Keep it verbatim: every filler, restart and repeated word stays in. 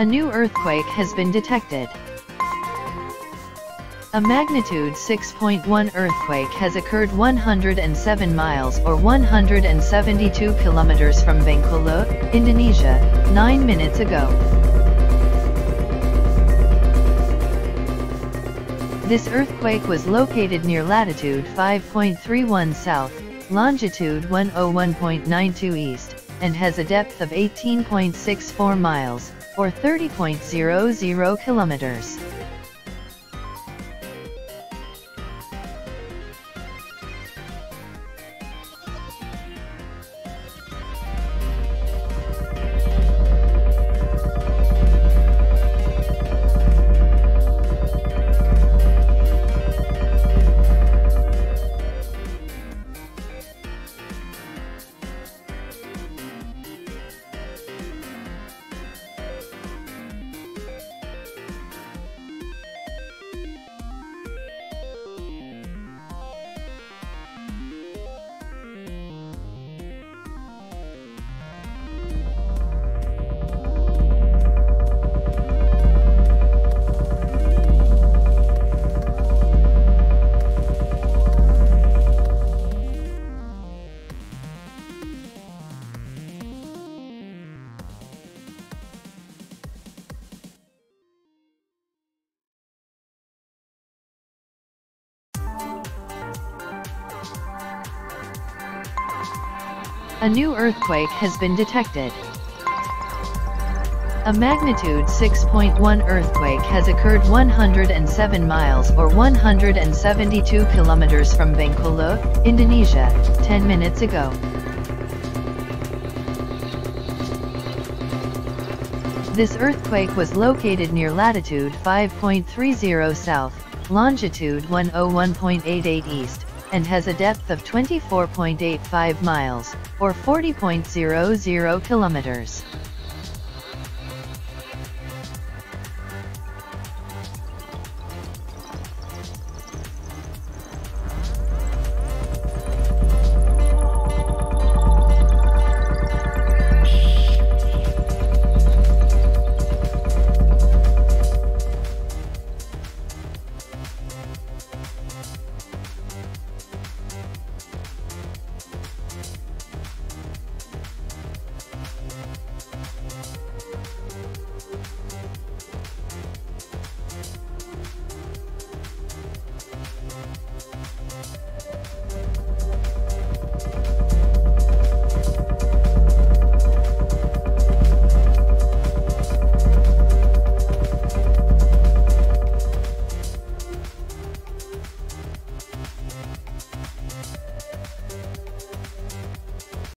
A new earthquake has been detected. A magnitude six point one earthquake has occurred one hundred seven miles or one hundred seventy-two kilometers from Bengkulu, Indonesia, nine minutes ago. This earthquake was located near latitude five point three one south, longitude one oh one point nine two east, and has a depth of eighteen point six four miles, or thirty point zero zero kilometers. A new earthquake has been detected. A magnitude six point one earthquake has occurred one hundred seven miles or one hundred seventy-two kilometers from Bengkulu, Indonesia, ten minutes ago. This earthquake was located near latitude five point three zero south, longitude one oh one point eight eight east, and has a depth of twenty-four point eight five miles, or forty point zero zero kilometers.